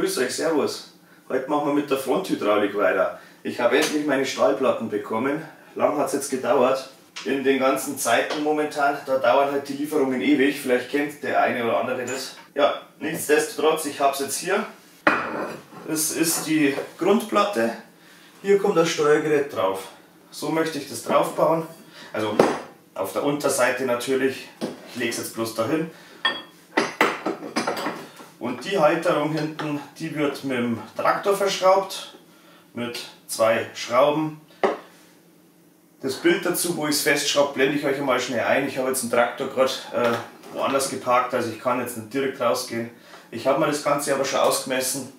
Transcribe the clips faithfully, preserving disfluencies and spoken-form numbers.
grüß euch, servus. Heute machen wir mit der Fronthydraulik weiter. Ich habe endlich meine Stahlplatten bekommen. Lang hat es jetzt gedauert. In den ganzen Zeiten momentan, da dauern halt die Lieferungen ewig. Vielleicht kennt der eine oder andere das. Ja, nichtsdestotrotz, ich habe es jetzt hier. Das ist die Grundplatte. Hier kommt das Steuergerät drauf. So möchte ich das drauf bauen. Also auf der Unterseite natürlich. Ich lege es jetzt bloß dahin. Und die Halterung hinten, die wird mit dem Traktor verschraubt, mit zwei Schrauben. Das Bild dazu, wo ich es festschraube, blende ich euch einmal schnell ein. Ich habe jetzt den Traktor gerade äh, woanders geparkt, also ich kann jetzt nicht direkt rausgehen. Ich habe mir das Ganze aber schon ausgemessen.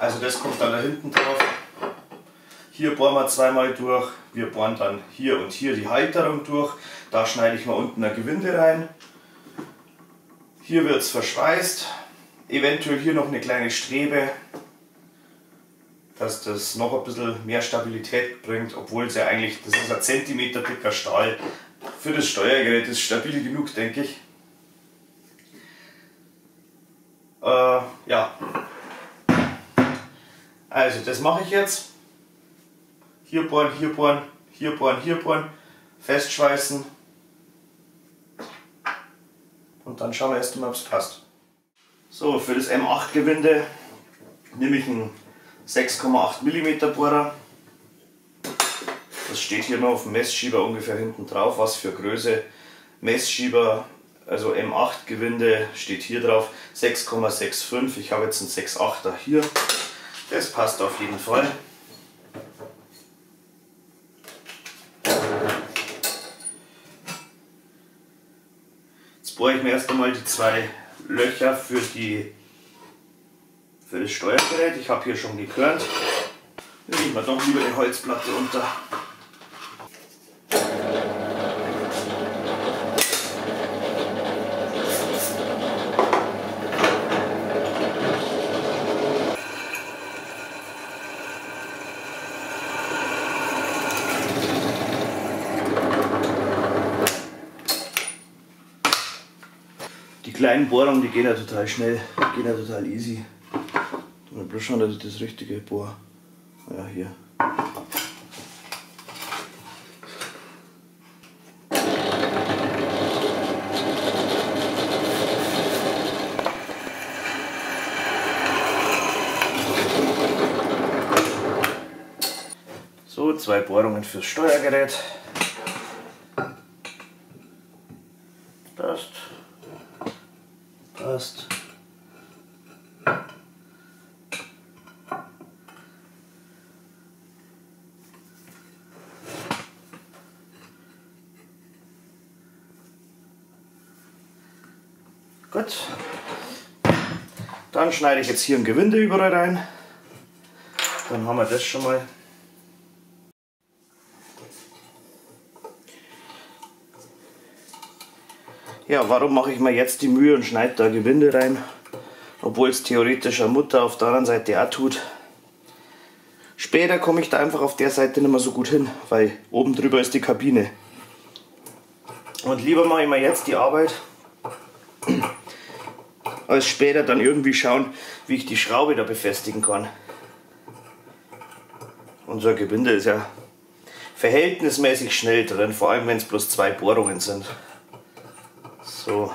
Also das kommt dann da hinten drauf. Hier bohren wir zweimal durch. Wir bohren dann hier und hier die Halterung durch. Da schneide ich mal unten ein Gewinde rein. Hier wird es verschweißt, eventuell hier noch eine kleine Strebe, dass das noch ein bisschen mehr Stabilität bringt, obwohl es ja eigentlich, das ist ein Zentimeter dicker Stahl, für das Steuergerät ist stabil genug, denke ich. Äh, ja, also das mache ich jetzt, hier bohren, hier bohren, hier bohren, hier bohren, festschweißen. Und dann schauen wir erst mal, ob es passt. So, für das M acht Gewinde nehme ich einen sechs Komma acht Millimeter Bohrer. Das steht hier noch auf dem Messschieber ungefähr hinten drauf, was für Größe. Messschieber, also M acht Gewinde steht hier drauf, sechs Komma fünfundsechzig. Ich habe jetzt einen sechs Komma achter hier. Das passt auf jeden Fall. Bohre ich mir erst einmal die zwei Löcher für, die, für das Steuergerät. Ich habe hier schon gekörnt. Dann legen wir doch lieber die Holzplatte unter. Die kleinen Bohrungen, die gehen ja total schnell, die gehen ja total easy. Und bloß schauen, dass ich das richtige bohr. Ja, hier. So, zwei Bohrungen fürs Steuergerät. Passt. Passt. Gut. Dann schneide ich jetzt hier ein Gewinde überall rein. Dann haben wir das schon mal. Ja, warum mache ich mir jetzt die Mühe und schneide da Gewinde rein, obwohl es theoretisch eine Mutter auf der anderen Seite auch tut. Später komme ich da einfach auf der Seite nicht mehr so gut hin, weil oben drüber ist die Kabine. Und lieber mache ich mir jetzt die Arbeit, als später dann irgendwie schauen, wie ich die Schraube da befestigen kann. Unser Gewinde ist ja verhältnismäßig schnell drin, vor allem wenn es bloß zwei Bohrungen sind. So.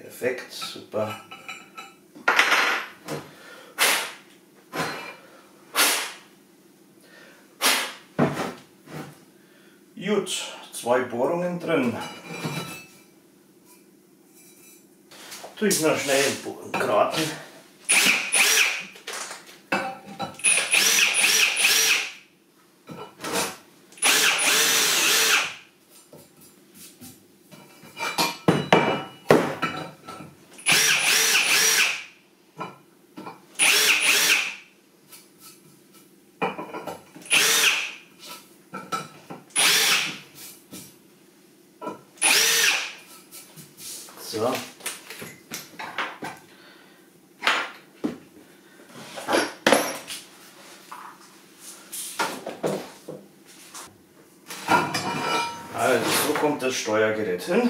Perfekt, super. Gut, zwei Bohrungen drin. Tue ich noch schnell einen Kraten. So. das Steuergerät hin.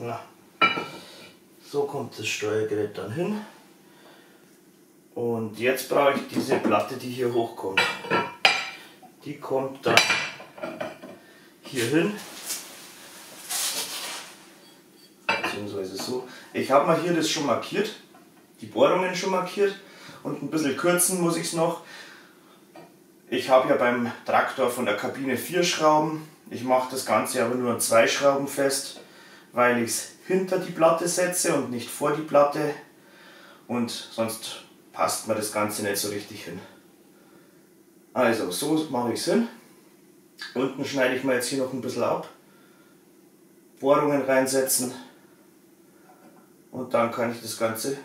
Na, so kommt das Steuergerät dann hin. Und jetzt brauche ich diese Platte, die hier hochkommt. Die kommt dann hier hin. Beziehungsweise so. Ich habe mal hier das schon markiert, die Bohrungen schon markiert, und ein bisschen kürzen muss ich es noch. Ich habe ja beim Traktor von der Kabine vier Schrauben. Ich mache das Ganze aber nur an zwei Schrauben fest, weil ich es hinter die Platte setze und nicht vor die Platte. Und sonst passt mir das Ganze nicht so richtig hin. Also so mache ich es hin. Unten schneide ich mir jetzt hier noch ein bisschen ab. Bohrungen reinsetzen. Und dann kann ich das Ganze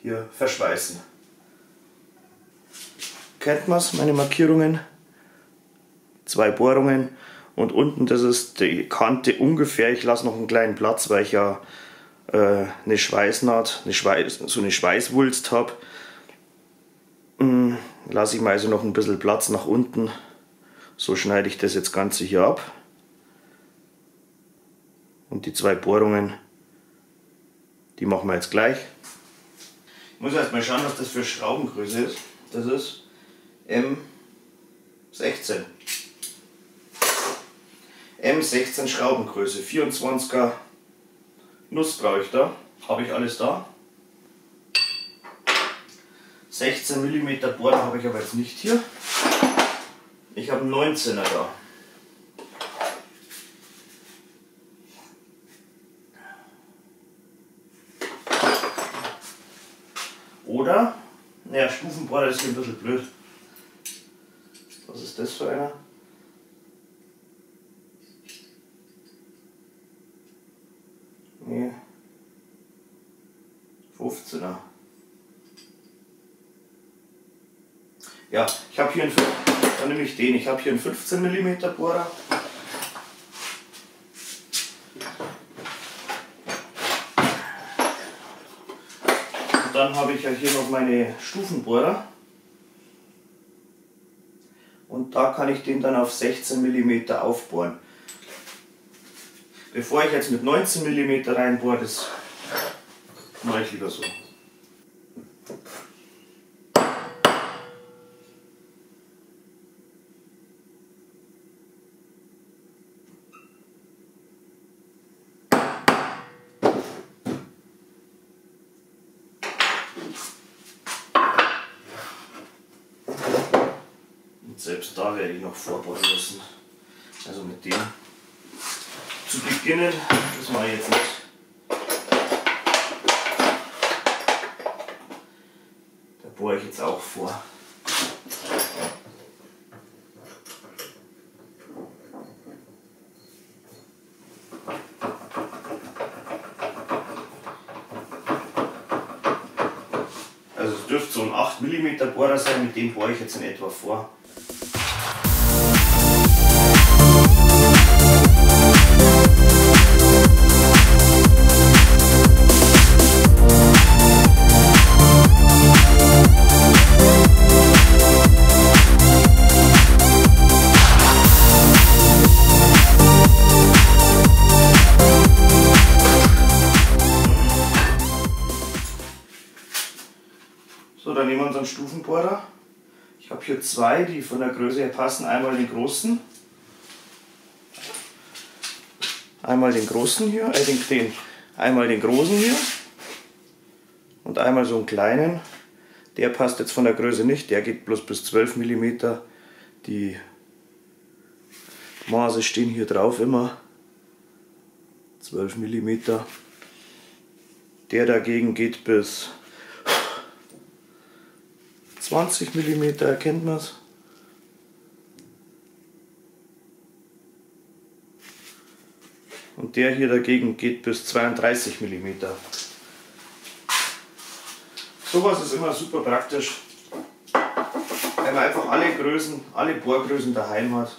hier verschweißen. Kennt man es, meine Markierungen? Zwei Bohrungen und unten, das ist die Kante ungefähr. Ich lasse noch einen kleinen Platz, weil ich ja äh, eine Schweißnaht, eine Schweiß, so eine Schweißwulst habe. Lasse ich mir also noch ein bisschen Platz nach unten. So schneide ich das jetzt Ganze hier ab. Und die zwei Bohrungen, die machen wir jetzt gleich. Ich muss erstmal schauen, was das für Schraubengröße ist. Das ist M sechzehn. M sechzehn Schraubengröße, vierundzwanziger Nuss brauche ich da. Habe ich alles da. sechzehn Millimeter Bohrer habe ich aber jetzt nicht hier. Ich habe einen neunzehner da. Oder, naja, Stufenbohrer ist hier ein bisschen blöd. Was ist das für einer? Nee. fünfzehner. Ja, ich habe hier einen, dann nehme ich den, ich habe hier einen fünfzehn Millimeter Bohrer. Und dann habe ich ja hier noch meine Stufenbohrer. Und da kann ich den dann auf sechzehn Millimeter aufbohren. Bevor ich jetzt mit neunzehn Millimeter reinbohre, das mache ich lieber so. Selbst da werde ich noch vorbohren müssen. Also mit dem zu beginnen, das mache ich jetzt nicht. Da bohre ich jetzt auch vor. Also es dürfte so ein acht Millimeter Bohrer sein, mit dem bohre ich jetzt in etwa vor. So, dann nehmen wir unseren Stufenbohrer. Ich habe hier zwei, die von der Größe her passen. Einmal den großen. Einmal den großen hier, äh, den, den, einmal den großen hier und einmal so einen kleinen. Der passt jetzt von der Größe nicht, der geht bloß bis zwölf Millimeter. Die Maße stehen hier drauf immer. zwölf Millimeter. Der dagegen geht bis zwanzig Millimeter, erkennt man es. Und der hier dagegen geht bis zweiunddreißig Millimeter. Sowas ist immer super praktisch, wenn man einfach alle Größen, alle Bohrgrößen daheim hat.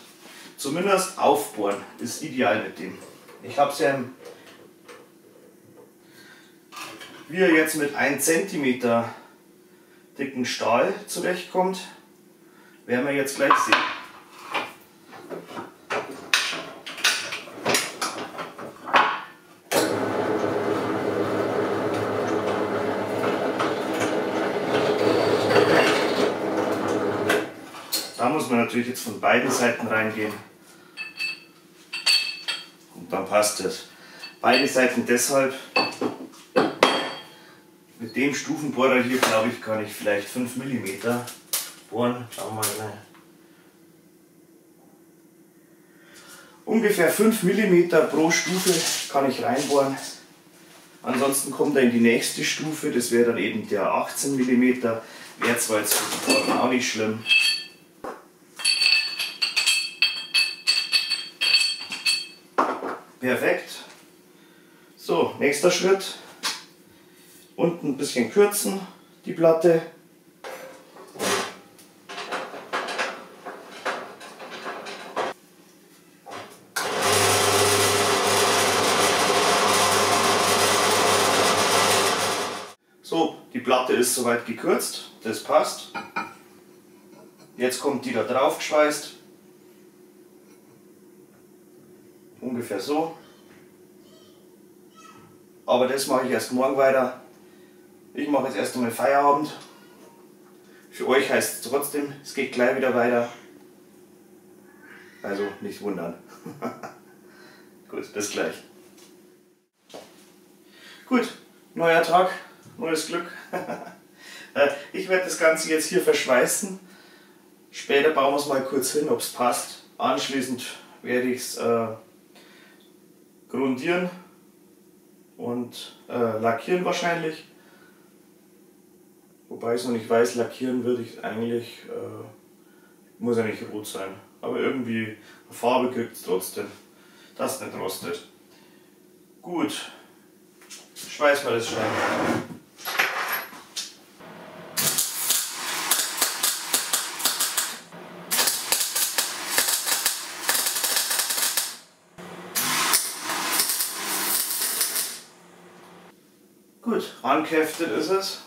Zumindest aufbohren ist ideal mit dem. Ich habe es ja im, wie er jetzt mit einem Zentimeter dicken Stahl zurechtkommt, werden wir jetzt gleich sehen. Da muss man natürlich jetzt von beiden Seiten reingehen und dann passt es. Beide Seiten deshalb. Mit dem Stufenbohrer hier, glaube ich, kann ich vielleicht fünf Millimeter bohren. Schauen wir mal rein. Ungefähr fünf Millimeter pro Stufe kann ich reinbohren. Ansonsten kommt er in die nächste Stufe, das wäre dann eben der achtzehn Millimeter. Wäre zwar jetzt für den Bohren auch nicht schlimm. Perfekt. So, nächster Schritt. Unten ein bisschen kürzen, die Platte. So, die Platte ist soweit gekürzt, das passt. Jetzt kommt die da drauf geschweißt. Ungefähr so. Aber das mache ich erst morgen weiter. Ich mache jetzt erst einmal Feierabend. Für euch heißt es trotzdem, es geht gleich wieder weiter. Also nicht wundern. Gut, bis gleich. Gut, neuer Tag, neues Glück. Ich werde das Ganze jetzt hier verschweißen. Später bauen wir es mal kurz hin, ob es passt. Anschließend werde ich es äh, grundieren und äh, lackieren wahrscheinlich. Wobei ich es noch nicht weiß, lackieren würde ich eigentlich, äh, muss ja nicht rot sein, aber irgendwie eine Farbe kriegt es trotzdem, dass es nicht rostet. Gut, schweiß mal das Schwein. Gut, angeheftet ist es.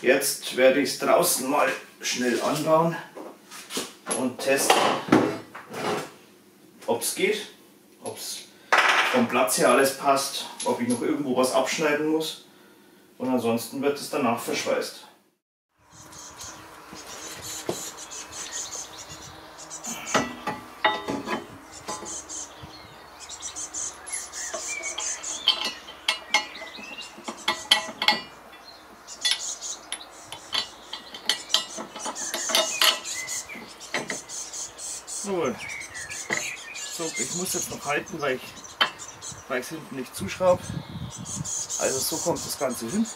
Jetzt werde ich es draußen mal schnell anbauen und testen, ob es geht, ob es vom Platz her alles passt, ob ich noch irgendwo was abschneiden muss, und ansonsten wird es danach verschweißt. So, ich muss jetzt noch halten, weil ich weil ich es hinten nicht zuschraube. Also so kommt das Ganze hin.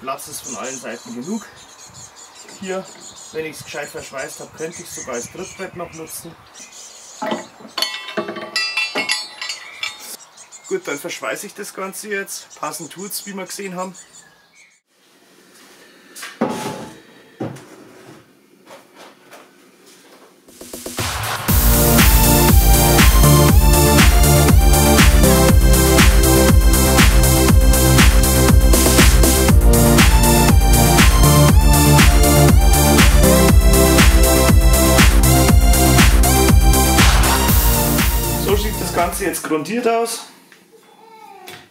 Platz ist von allen Seiten genug. Hier, wenn ich es gescheit verschweißt habe, könnte ich es sogar als Griffbrett noch nutzen. Gut, dann verschweiße ich das Ganze jetzt. Passend tut es, wie wir gesehen haben. So sieht das Ganze jetzt grundiert aus.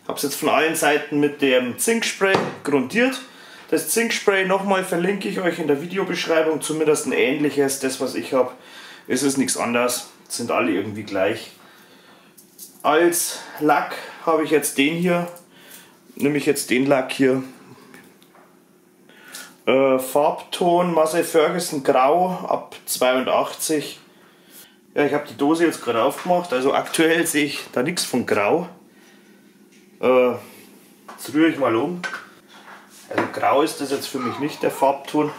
Ich habe es jetzt von allen Seiten mit dem Zinkspray grundiert. Das Zinkspray nochmal verlinke ich euch in der Videobeschreibung, zumindest ein ähnliches. Das, was ich habe, ist es nichts anderes. Sind alle irgendwie gleich. Als Lack habe ich jetzt den hier. Nehme ich jetzt den Lack hier. Äh, Farbton Massey Ferguson Grau ab zweiundachtzig. Ja, ich habe die Dose jetzt gerade aufgemacht. Also aktuell sehe ich da nichts von Grau. Jetzt rühre ich mal um. Also grau ist das jetzt für mich nicht der Farbton.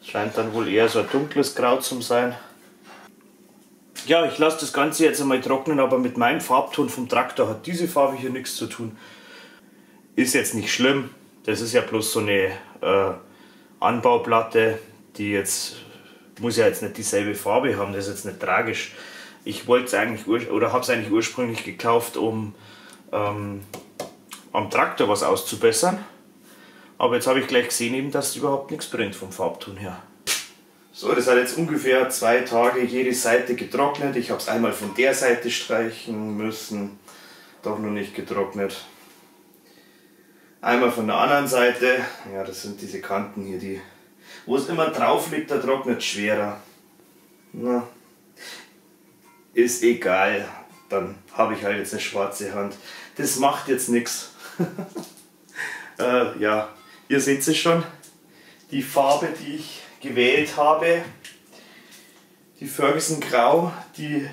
Das scheint dann wohl eher so ein dunkles Grau zu sein. Ja, ich lasse das Ganze jetzt einmal trocknen, aber mit meinem Farbton vom Traktor hat diese Farbe hier nichts zu tun. Ist jetzt nicht schlimm, das ist ja bloß so eine äh, Anbauplatte, die jetzt, muss ja jetzt nicht dieselbe Farbe haben, das ist jetzt nicht tragisch. Ich wollte es eigentlich, oder habe es eigentlich ursprünglich gekauft, um ähm, am Traktor was auszubessern. Aber jetzt habe ich gleich gesehen, eben, dass es überhaupt nichts brennt vom Farbton her. So, das hat jetzt ungefähr zwei Tage jede Seite getrocknet. Ich habe es einmal von der Seite streichen müssen, doch noch nicht getrocknet. Einmal von der anderen Seite, ja, das sind diese Kanten hier, die, wo es immer drauf liegt, da trocknet es schwerer. Na, ist egal, dann habe ich halt jetzt eine schwarze Hand. Das macht jetzt nichts. äh, ja, ihr seht es schon, die Farbe, die ich gewählt habe, die Ferguson Grau, die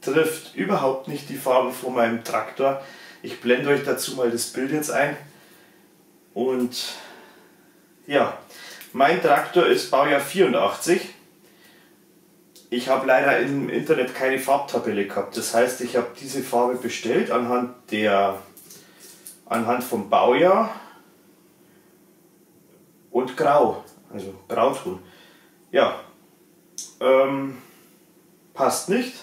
trifft überhaupt nicht die Farbe von meinem Traktor. Ich blende euch dazu mal das Bild jetzt ein. Und ja, mein Traktor ist Baujahr vierundachtzig. Ich habe leider im Internet keine Farbtabelle gehabt. Das heißt, ich habe diese Farbe bestellt anhand der, anhand vom Baujahr und Grau. Also Grauton. Ja, ähm, passt nicht.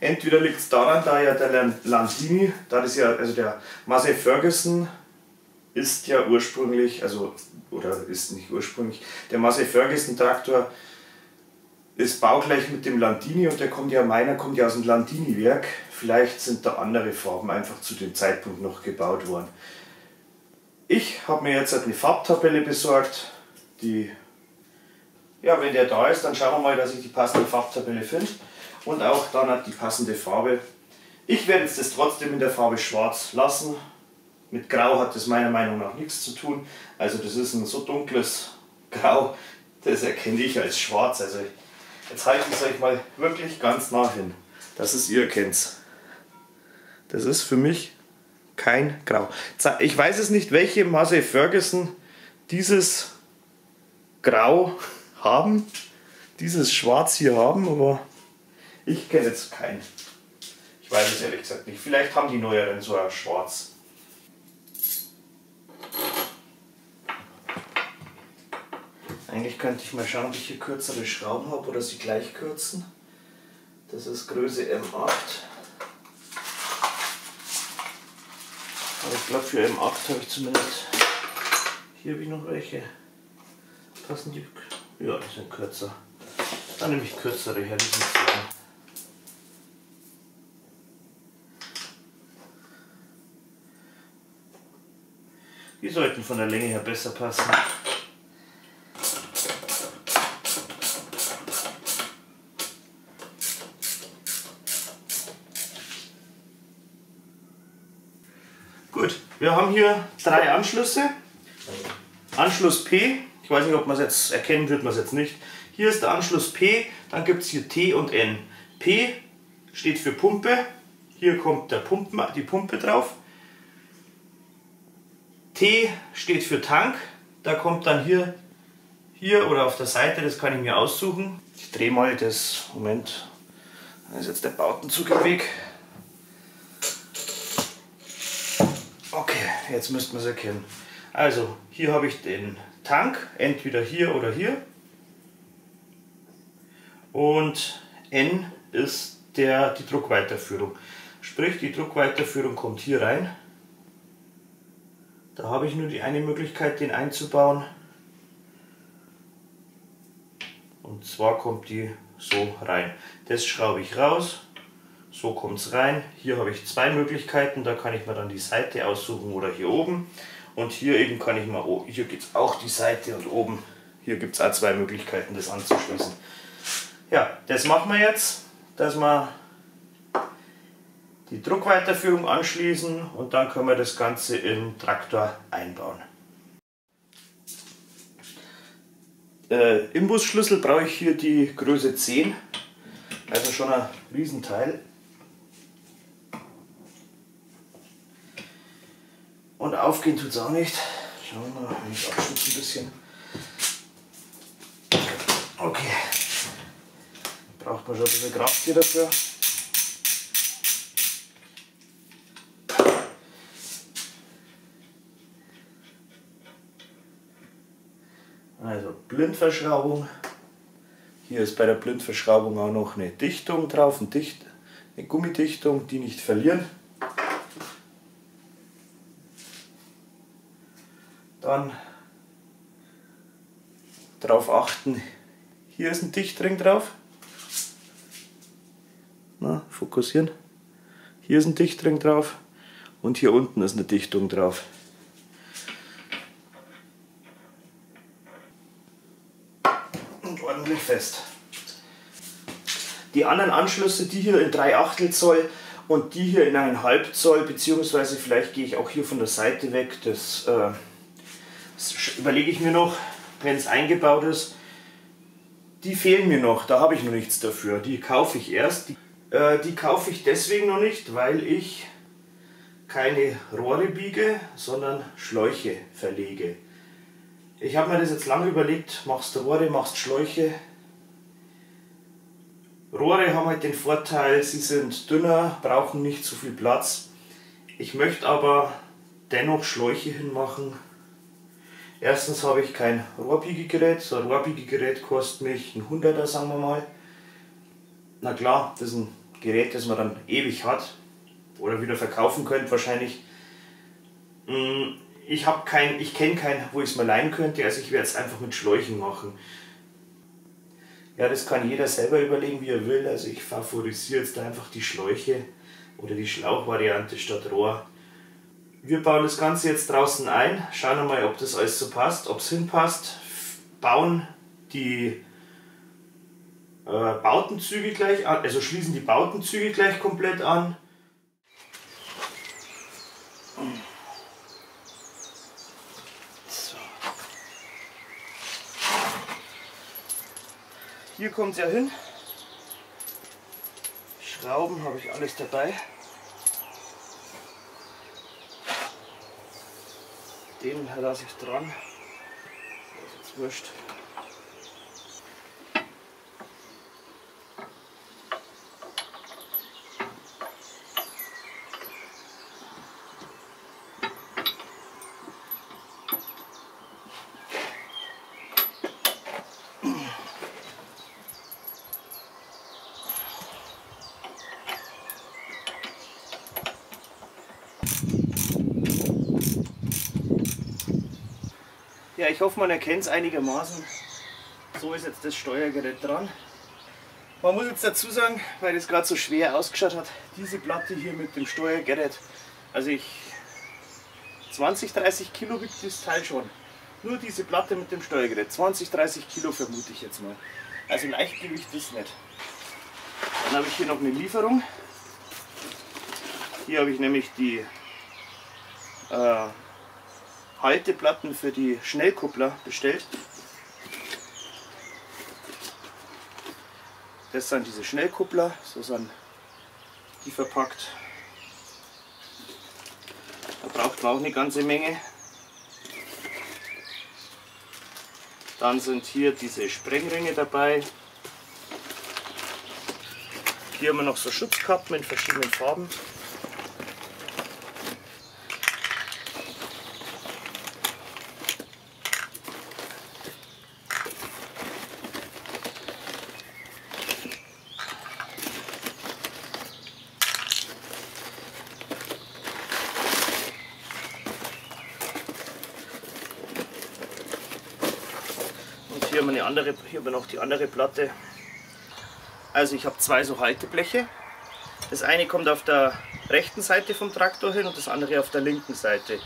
Entweder liegt es daran, da ja der Landini, da das ja, also der Massey Ferguson ist ja ursprünglich, also, oder ist nicht ursprünglich, der Massey Ferguson Traktor ist baugleich mit dem Landini und der kommt ja, meiner kommt ja aus dem Landini Werk. Vielleicht sind da andere Farben einfach zu dem Zeitpunkt noch gebaut worden. Ich habe mir jetzt eine Farbtabelle besorgt. Die, ja, wenn der da ist, dann schauen wir mal, dass ich die passende Farbtabelle finde und auch dann hat die passende Farbe. Ich werde jetzt das trotzdem in der Farbe Schwarz lassen. Mit Grau hat das meiner Meinung nach nichts zu tun. Also das ist ein so dunkles Grau, das erkenne ich als Schwarz. Also jetzt halte ich es euch mal wirklich ganz nah hin, dass es ihr kennt. Das ist für mich kein Grau. Ich weiß es nicht, welche Massey Ferguson dieses Grau haben, dieses Schwarz hier haben, aber ich kenne jetzt keinen. Ich weiß es ehrlich gesagt nicht. Vielleicht haben die neueren so ein Schwarz. Eigentlich könnte ich mal schauen, ob ich hier kürzere Schrauben habe oder sie gleich kürzen. Das ist Größe M acht. Aber ich glaube, für M acht habe ich zumindest hier habe ich noch welche. Passen die? Ja, die sind kürzer. Dann nehme ich kürzere her, die sind kürzer. Die sollten von der Länge her besser passen. Gut, wir haben hier drei Anschlüsse. Anschluss P. Ich weiß nicht, ob man es jetzt erkennen wird, man es jetzt nicht. Hier ist der Anschluss P, dann gibt es hier T und N. P steht für Pumpe, hier kommt der Pumpen, die Pumpe drauf. T steht für Tank, da kommt dann hier, hier oder auf der Seite, das kann ich mir aussuchen. Ich drehe mal das, Moment, da ist jetzt der Bowdenzug im Weg. Okay, jetzt müsste man es erkennen. Also, hier habe ich den Tank, entweder hier oder hier, und N ist der, die Druckweiterführung, sprich die Druckweiterführung kommt hier rein. Da habe ich nur die eine Möglichkeit, den einzubauen, und zwar kommt die so rein. Das schraube ich raus, so kommt es rein. Hier habe ich zwei Möglichkeiten, da kann ich mir dann die Seite aussuchen oder hier oben. Und hier eben kann ich mal, oh, hier gibt es auch die Seite und oben, hier gibt es auch zwei Möglichkeiten, das anzuschließen. Ja, das machen wir jetzt, dass wir die Druckweiterführung anschließen und dann können wir das Ganze im Traktor einbauen. Äh, Imbusschlüssel brauche ich hier die Größe zehn, also schon ein Riesenteil. Und aufgehen tut es auch nicht. Schauen wir mal, wenn ich abschütze ein bisschen. Okay. Braucht man schon ein bisschen Kraft hier dafür. Also Blindverschraubung. Hier ist bei der Blindverschraubung auch noch eine Dichtung drauf, eine, Dicht eine Gummidichtung, die nicht verlieren. Dann darauf achten, hier ist ein Dichtring drauf. Na, fokussieren. Hier ist ein Dichtring drauf und hier unten ist eine Dichtung drauf. Und ordentlich fest. Die anderen Anschlüsse, die hier in drei Achtel Zoll und die hier in eins Komma fünf Zoll, beziehungsweise vielleicht gehe ich auch hier von der Seite weg, das, äh, das überlege ich mir noch, wenn es eingebaut ist. Die fehlen mir noch, da habe ich noch nichts dafür, die kaufe ich erst. Die, äh, die kaufe ich deswegen noch nicht, weil ich keine Rohre biege, sondern Schläuche verlege. Ich habe mir das jetzt lange überlegt, machst Rohre, machst Schläuche. Rohre haben halt den Vorteil, sie sind dünner, brauchen nicht so viel Platz. Ich möchte aber dennoch Schläuche hinmachen. Erstens habe ich kein Rohrbiegegerät, so ein Rohrbiegegerät kostet mich ein Hunderter, sagen wir mal. Na klar, das ist ein Gerät, das man dann ewig hat oder wieder verkaufen könnte wahrscheinlich. Ich habe kein, ich kenne keinen, wo ich es mal leihen könnte, also ich werde es einfach mit Schläuchen machen. Ja, das kann jeder selber überlegen, wie er will, also ich favorisiere jetzt einfach die Schläuche oder die Schlauchvariante statt Rohr. Wir bauen das Ganze jetzt draußen ein, schauen mal, ob das alles so passt, ob es hinpasst, bauen die äh, Bautenzüge gleich an, also schließen die Bautenzüge gleich komplett an. So. Hier kommt es ja hin. Schrauben habe ich alles dabei. Den lasse ich dran, das ist jetzt wurscht. Ja, ich hoffe, man erkennt es einigermaßen. So ist jetzt das Steuergerät dran. Man muss jetzt dazu sagen, weil das gerade so schwer ausgeschaut hat, diese Platte hier mit dem Steuergerät, also ich zwanzig, dreißig Kilo wiegt das Teil schon. Nur diese Platte mit dem Steuergerät, zwanzig, dreißig Kilo vermute ich jetzt mal. Also Leichtgewicht ist nicht. Dann habe ich hier noch eine Lieferung. Hier habe ich nämlich die äh, Halteplatten für die Schnellkuppler bestellt. Das sind diese Schnellkuppler, so sind die verpackt. Da braucht man auch eine ganze Menge. Dann sind hier diese Sprengringe dabei. Hier haben wir noch so Schutzkappen in verschiedenen Farben. Hier haben wir eine andere, hier haben wir noch die andere Platte. Also ich habe zwei so Haltebleche. Das eine kommt auf der rechten Seite vom Traktor hin und das andere auf der linken Seite.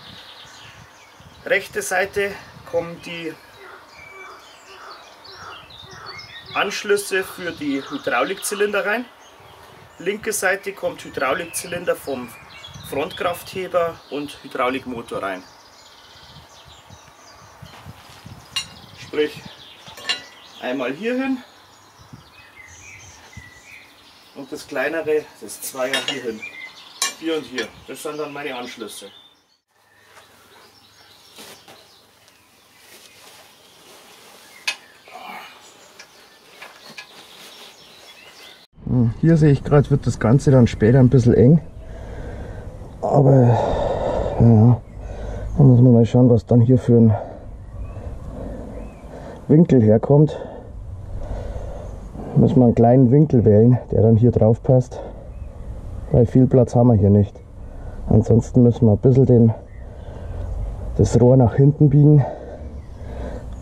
Rechte Seite kommen die Anschlüsse für die Hydraulikzylinder rein. Linke Seite kommt Hydraulikzylinder vom Frontkraftheber und Hydraulikmotor rein. Sprich, einmal hier hin und das kleinere, das Zweier hier hin. Hier und hier. Das sind dann meine Anschlüsse. Hier sehe ich gerade, wird das Ganze dann später ein bisschen eng. Aber ja, da muss man mal schauen, was dann hier für ein Winkel herkommt, müssen wir einen kleinen Winkel wählen, der dann hier drauf passt, weil viel Platz haben wir hier nicht. Ansonsten müssen wir ein bisschen den, das Rohr nach hinten biegen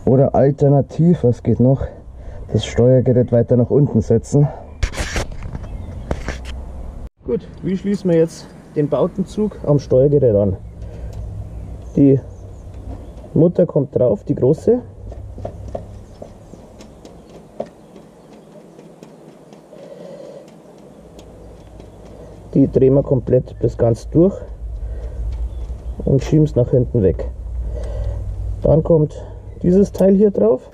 oder alternativ, was geht noch, das Steuergerät weiter nach unten setzen. Gut, wie schließen wir jetzt den Bowdenzug am Steuergerät an? Die Mutter kommt drauf, die große. Die drehen wir komplett bis ganz durch und schieben es nach hinten weg. Dann kommt dieses Teil hier drauf.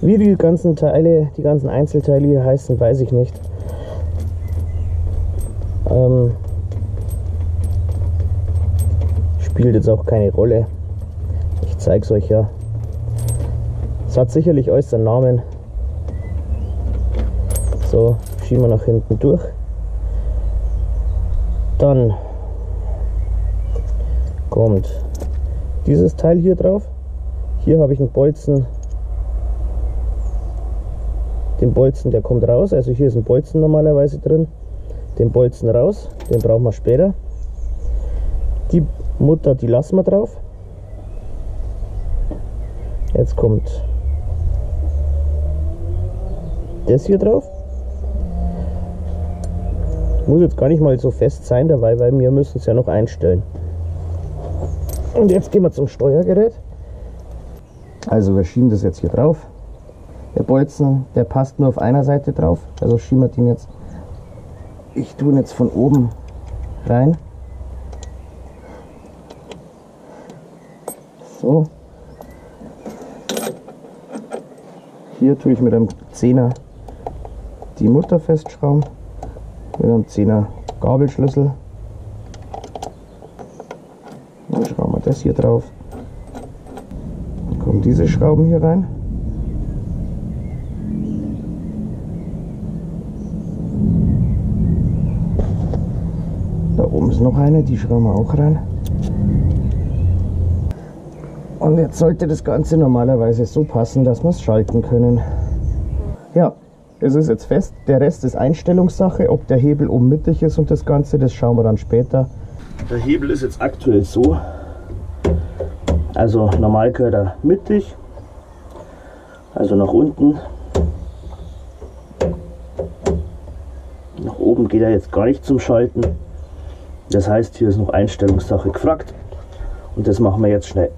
Wie die ganzen Teile, die ganzen Einzelteile hier heißen, weiß ich nicht. Ähm, spielt jetzt auch keine Rolle. Ich zeige es euch ja. Es hat sicherlich alles seinen Namen. So, schieben wir nach hinten durch. Dann kommt dieses Teil hier drauf. Hier habe ich einen Bolzen. Den Bolzen, der kommt raus, also hier ist ein Bolzen normalerweise drin. Den Bolzen raus, den brauchen wir später. Die Mutter, die lassen wir drauf. Jetzt kommt das hier drauf. Muss jetzt gar nicht mal so fest sein dabei, weil wir müssen es ja noch einstellen. Und jetzt gehen wir zum Steuergerät. Also wir schieben das jetzt hier drauf. Der Bolzen, der passt nur auf einer Seite drauf, also schieben wir den jetzt, ich tue ihn jetzt von oben rein. So. Hier tue ich mit einem Zehner die Mutter festschrauben, mit einem Zehner Gabelschlüssel. Dann schrauben wir das hier drauf. Dann kommen diese Schrauben hier rein. Da oben ist noch eine, die schrauben wir auch rein. Und jetzt sollte das Ganze normalerweise so passen, dass wir es schalten können. Ja, es ist jetzt fest. Der Rest ist Einstellungssache. Ob der Hebel oben mittig ist und das Ganze, das schauen wir dann später. Der Hebel ist jetzt aktuell so. Also normal gehört er mittig. Also nach unten. Nach oben geht er jetzt gar nicht zum Schalten. Das heißt, hier ist noch Einstellungssache gefragt und das machen wir jetzt schnell.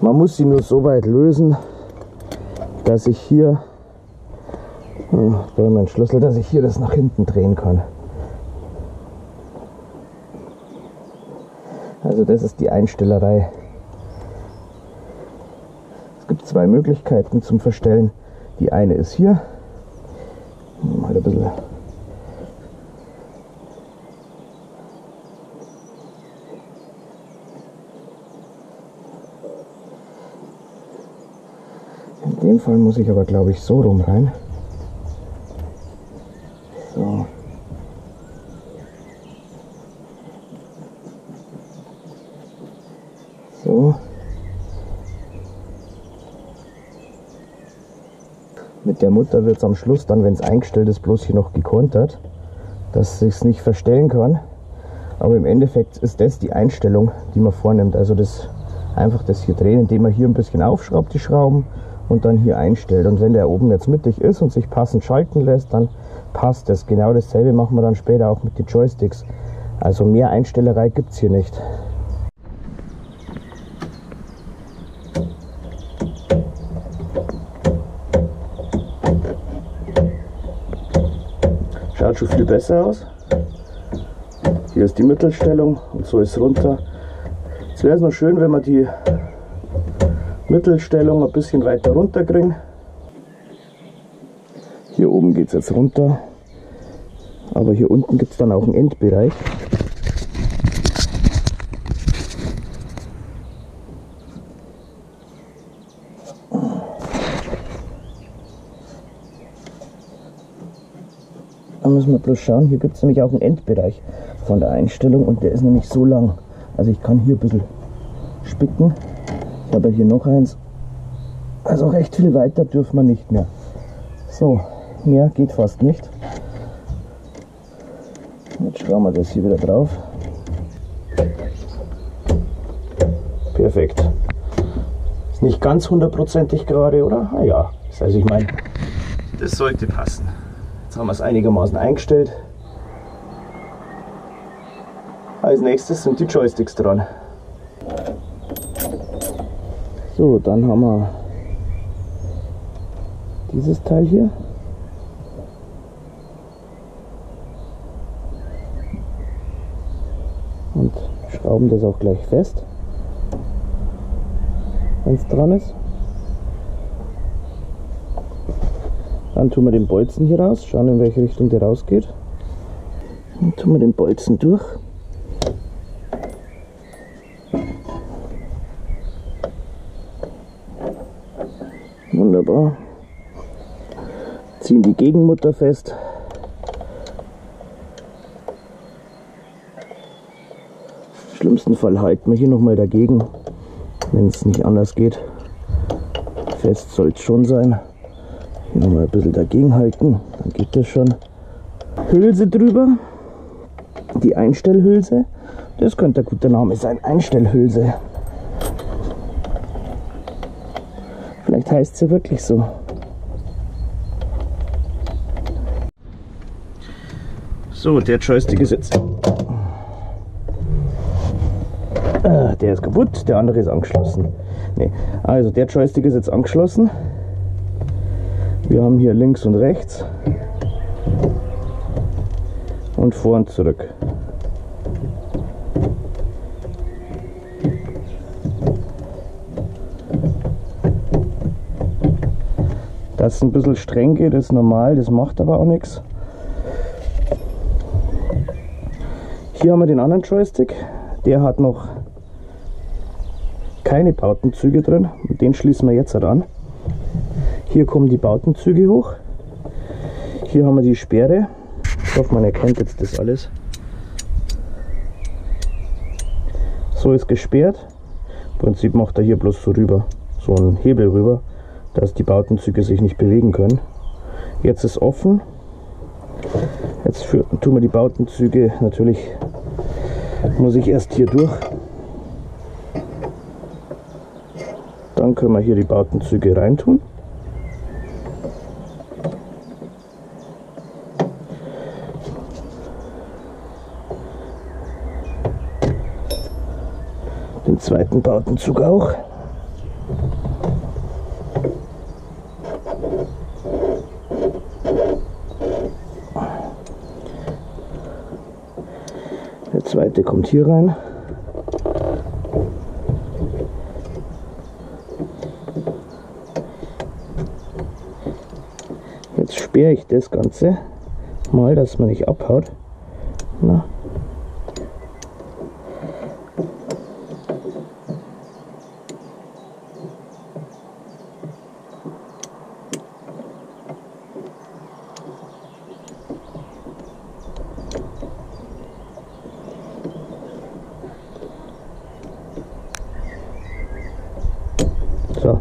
Man muss sie nur so weit lösen, dass ich hier, ich brauche meinen Schlüssel, dass ich hier das nach hinten drehen kann. Also das ist die Einstellerei. Es gibt zwei Möglichkeiten zum Verstellen. Die eine ist hier. Mal ein bisschen. In dem Fall muss ich aber, glaube ich, so rum rein. So. So. Mit der Mutter wird es am Schluss dann, wenn es eingestellt ist, bloß hier noch gekontert, dass sich es nicht verstellen kann. Aber im Endeffekt ist das die Einstellung, die man vornimmt. Also das einfach das hier drehen, indem man hier ein bisschen aufschraubt, die Schrauben, und dann hier einstellt. Und wenn der oben jetzt mittig ist und sich passend schalten lässt, dann passt das. Genau dasselbe machen wir dann später auch mit den Joysticks. Also mehr Einstellerei gibt es hier nicht. Schaut schon viel besser aus. Hier ist die Mittelstellung und so ist es runter. Jetzt wäre es noch schön, wenn wir die Mittelstellung ein bisschen weiter runter kriegen. Hier oben geht es jetzt runter, aber hier unten gibt es dann auch einen Endbereich. Da müssen wir bloß schauen, hier gibt es nämlich auch einen Endbereich von der Einstellung und der ist nämlich so lang. Also ich kann hier ein bisschen spicken. Ich habe hier noch eins. Also recht viel weiter dürfen wir nicht mehr. So, mehr geht fast nicht. Jetzt schrauben wir das hier wieder drauf. Perfekt. Ist nicht ganz hundertprozentig gerade, oder? Ah ja, das heißt, ich meine, das sollte passen. Jetzt haben wir es einigermaßen eingestellt. Als nächstes sind die Joysticks dran. So, dann haben wir dieses Teil hier. Und schrauben das auch gleich fest, wenn es dran ist. Dann tun wir den Bolzen hier raus, schauen in welche Richtung der rausgeht. Dann tun wir den Bolzen durch. Wunderbar. Ziehen die Gegenmutter fest. Im schlimmsten Fall halten wir hier nochmal dagegen, wenn es nicht anders geht. Fest soll es schon sein. Hier nochmal ein bisschen dagegen halten, dann geht das schon. Hülse drüber, die Einstellhülse. Das könnte ein guter Name sein, Einstellhülse. Vielleicht heißt sie wirklich so. So, der Joystick ist jetzt. Ah, der ist kaputt, der andere ist angeschlossen. Nee. Also der Joystick ist jetzt angeschlossen. Wir haben hier links und rechts und vor und zurück. Dass es ein bisschen streng geht, ist normal, das macht aber auch nichts. Hier haben wir den anderen Joystick, der hat noch keine Bowdenzüge drin, den schließen wir jetzt an. Hier kommen die Bowdenzüge hoch, hier haben wir die Sperre, ich hoffe man erkennt jetzt das alles. So ist gesperrt, im Prinzip macht er hier bloß so rüber, so einen Hebel rüber, dass die Bowdenzüge sich nicht bewegen können. Jetzt ist offen. Jetzt für, tun wir die Bowdenzüge, natürlich muss ich erst hier durch. Dann können wir hier die Bowdenzüge reintun. Den zweiten Bowdenzug auch. Der zweite kommt hier rein. Jetzt sperre ich das Ganze mal, dass man nicht abhaut. Na. So,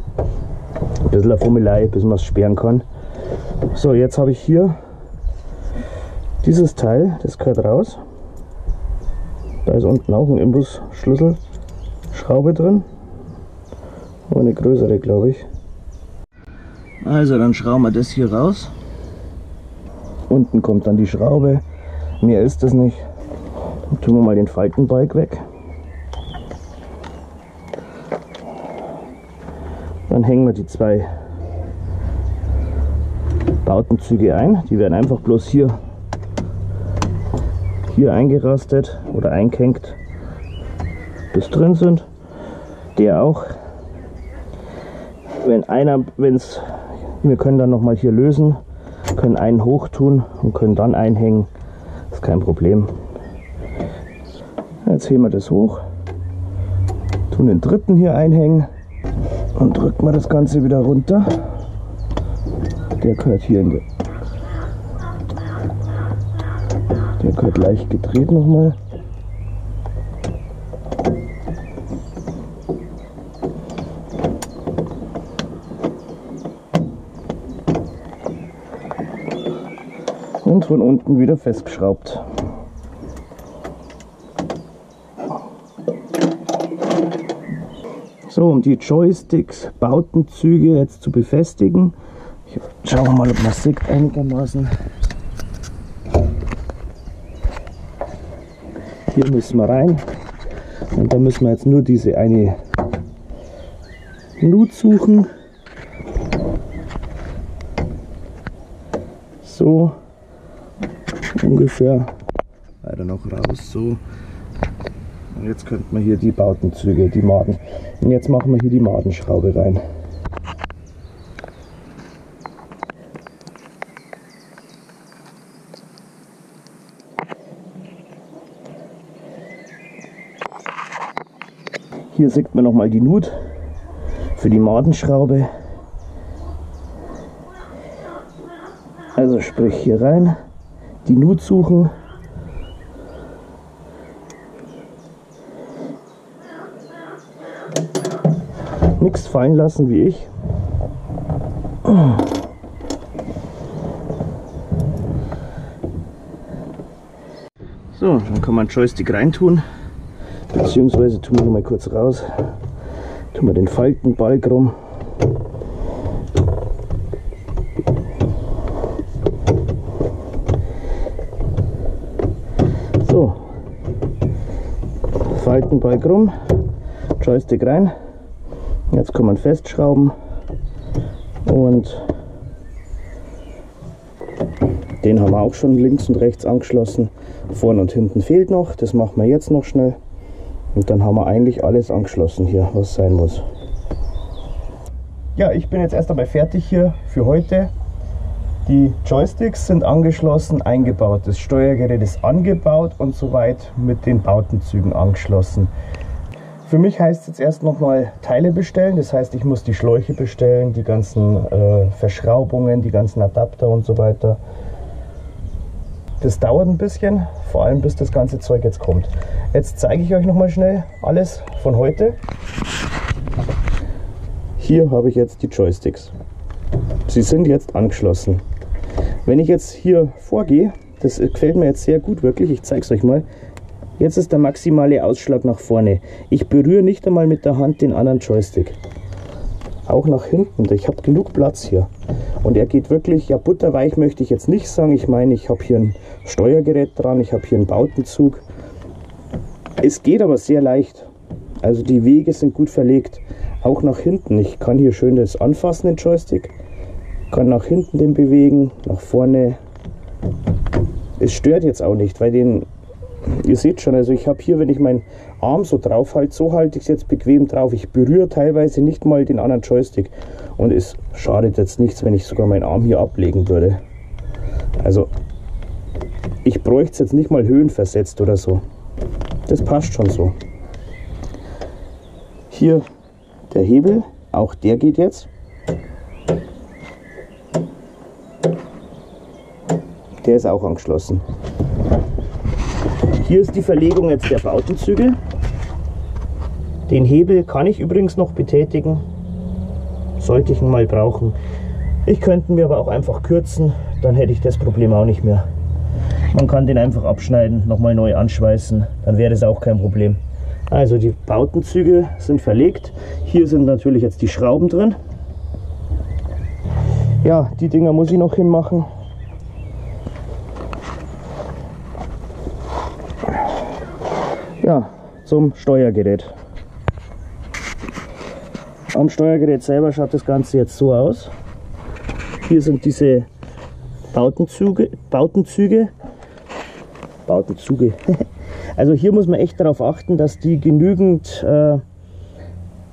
ein bisschen Fummelei, bis man es sperren kann. So, jetzt habe ich hier dieses Teil, das gehört raus. Da ist unten auch ein Imbusschlüssel, Schraube drin. Aber eine größere, glaube ich. Also, dann schrauben wir das hier raus. Unten kommt dann die Schraube. Mehr ist das nicht. Dann tun wir mal den Faltenbalg weg. Dann hängen wir die zwei Bowdenzüge ein. Die werden einfach bloß hier, hier eingerastet oder eingehängt, bis drin sind. Der auch. Wenn einer, wenn's, wir können dann nochmal hier lösen, können einen hoch tun und können dann einhängen. Ist kein Problem. Jetzt heben wir das hoch, tun den dritten hier einhängen. Dann drücken wir das Ganze wieder runter. Der gehört hier in den Der gehört leicht gedreht nochmal. Und von unten wieder festgeschraubt. So, um die Joysticks, Bowdenzüge jetzt zu befestigen. Schauen wir mal, ob man es sieht einigermaßen. Hier müssen wir rein. Und da müssen wir jetzt nur diese eine Nut suchen. So. Ungefähr weiter noch raus, so, und jetzt könnten wir hier die Bowdenzüge, die Maden, und jetzt machen wir hier die Madenschraube rein. Hier sieht man nochmal die Nut für die Madenschraube, also sprich hier rein. Die Nut suchen. Nichts fallen lassen wie ich. So, dann kann man einen Joystick reintun. Beziehungsweise tun wir mal kurz raus. Tun wir den Faltenbalg rum. Faltenbalg rum, Joystick rein, jetzt kann man festschrauben und den haben wir auch schon links und rechts angeschlossen, vorne und hinten fehlt noch, das machen wir jetzt noch schnell und dann haben wir eigentlich alles angeschlossen hier, was sein muss. Ja, ich bin jetzt erst einmal fertig hier für heute. Die Joysticks sind angeschlossen, eingebaut, das Steuergerät ist angebaut und soweit mit den Bowdenzügen angeschlossen. Für mich heißt es jetzt erst nochmal Teile bestellen, das heißt, ich muss die Schläuche bestellen, die ganzen äh, Verschraubungen, die ganzen Adapter und so weiter. Das dauert ein bisschen, vor allem bis das ganze Zeug jetzt kommt. Jetzt zeige ich euch nochmal schnell alles von heute. Hier habe ich jetzt die Joysticks. Sie sind jetzt angeschlossen. Wenn ich jetzt hier vorgehe, das gefällt mir jetzt sehr gut wirklich, ich zeige es euch mal. Jetzt ist der maximale Ausschlag nach vorne. Ich berühre nicht einmal mit der Hand den anderen Joystick. Auch nach hinten, ich habe genug Platz hier. Und er geht wirklich, ja butterweich möchte ich jetzt nicht sagen. Ich meine, ich habe hier ein Steuergerät dran, ich habe hier einen Bowdenzug. Es geht aber sehr leicht. Also die Wege sind gut verlegt. Auch nach hinten, ich kann hier schön das anfassen, den Joystick. Kann nach hinten den bewegen, nach vorne. Es stört jetzt auch nicht, weil den, ihr seht schon, also ich habe hier, wenn ich meinen Arm so drauf halte, so halte ich es jetzt bequem drauf. Ich berühre teilweise nicht mal den anderen Joystick und es schadet jetzt nichts, wenn ich sogar meinen Arm hier ablegen würde. Also ich bräuchte es jetzt nicht mal höhenversetzt oder so. Das passt schon so. Hier der Hebel, auch der geht jetzt. Der ist auch angeschlossen. Hier ist die Verlegung jetzt der Bowdenzüge. Den Hebel kann ich übrigens noch betätigen, sollte ich ihn mal brauchen. Ich könnte mir aber auch einfach kürzen, dann hätte ich das Problem auch nicht mehr. Man kann den einfach abschneiden, nochmal neu anschweißen, dann wäre das auch kein Problem. Also die Bowdenzüge sind verlegt. Hier sind natürlich jetzt die Schrauben drin. Ja, die Dinger muss ich noch hinmachen. Ja, zum Steuergerät. Am Steuergerät selber schaut das Ganze jetzt so aus. Hier sind diese Bowdenzüge. Bowdenzüge. Bowdenzüge. Also hier muss man echt darauf achten, dass die genügend, äh,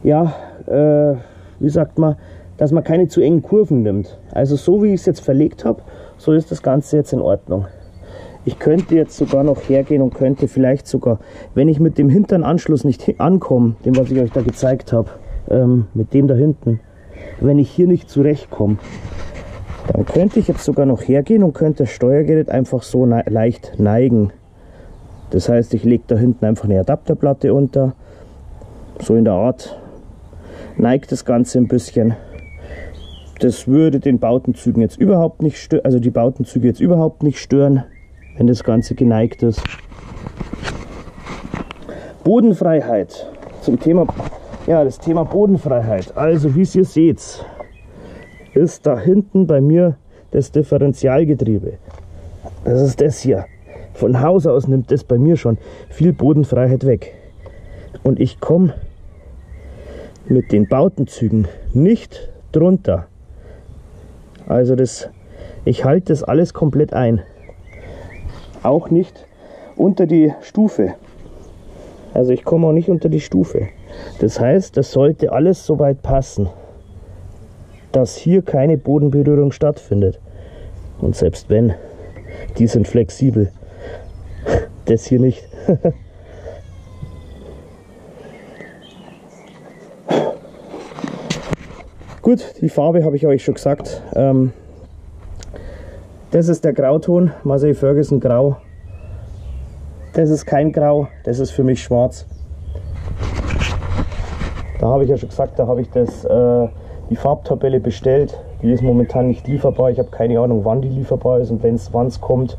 ja, äh, wie sagt man, dass man keine zu engen Kurven nimmt. Also so wie ich es jetzt verlegt habe, so ist das Ganze jetzt in Ordnung. Ich könnte jetzt sogar noch hergehen und könnte vielleicht sogar, wenn ich mit dem hinteren Anschluss nicht ankomme, dem was ich euch da gezeigt habe, ähm, mit dem da hinten, wenn ich hier nicht zurechtkomme, Dann könnte ich jetzt sogar noch hergehen und könnte das Steuergerät einfach so ne- leicht neigen. Das heißt, ich lege da hinten einfach eine Adapterplatte unter. So in der Art neigt das Ganze ein bisschen. Das würde den Bautenzügen jetzt überhaupt nicht stören, also die Bautenzüge jetzt überhaupt nicht stören, wenn das Ganze geneigt ist. Bodenfreiheit. Zum Thema, ja, das Thema Bodenfreiheit. Also wie ihr seht, ist da hinten bei mir das Differentialgetriebe. Das ist das hier. Von Haus aus nimmt das bei mir schon viel Bodenfreiheit weg. Und ich komme mit den Bautenzügen nicht drunter. Also das, ich halte das alles komplett ein. Auch nicht unter die Stufe. Also ich komme auch nicht unter die Stufe. Das heißt, das sollte alles soweit passen, dass hier keine Bodenberührung stattfindet. Und selbst wenn, die sind flexibel. Das hier nicht. Gut, die Farbe habe ich euch schon gesagt. Ähm, das ist der Grauton, Massey Ferguson Grau. Das ist kein Grau, das ist für mich schwarz. Da habe ich ja schon gesagt, da habe ich das, äh, die Farbtabelle bestellt. Die ist momentan nicht lieferbar. Ich habe keine Ahnung, wann die lieferbar ist und wann es kommt.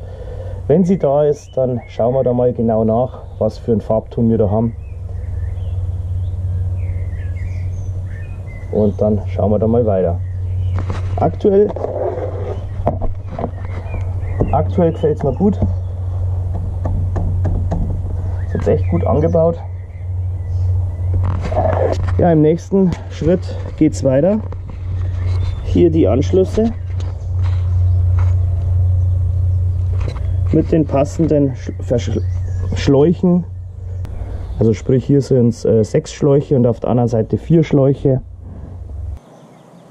Wenn sie da ist, dann schauen wir da mal genau nach, was für einen Farbton wir da haben. Und dann schauen wir da mal weiter. Aktuell, aktuell gefällt es mir gut. Ist jetzt echt gut angebaut. Ja, im nächsten Schritt geht es weiter. Hier die Anschlüsse mit den passenden Schläuchen, also sprich hier sind es äh, sechs Schläuche und auf der anderen Seite vier Schläuche.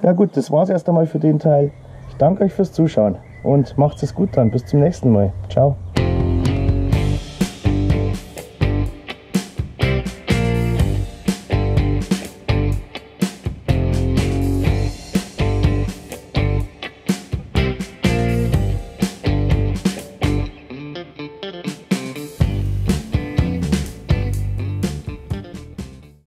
Ja gut, das war es erst einmal für den Teil. Ich danke euch fürs Zuschauen und macht es gut dann. Bis zum nächsten Mal. Ciao.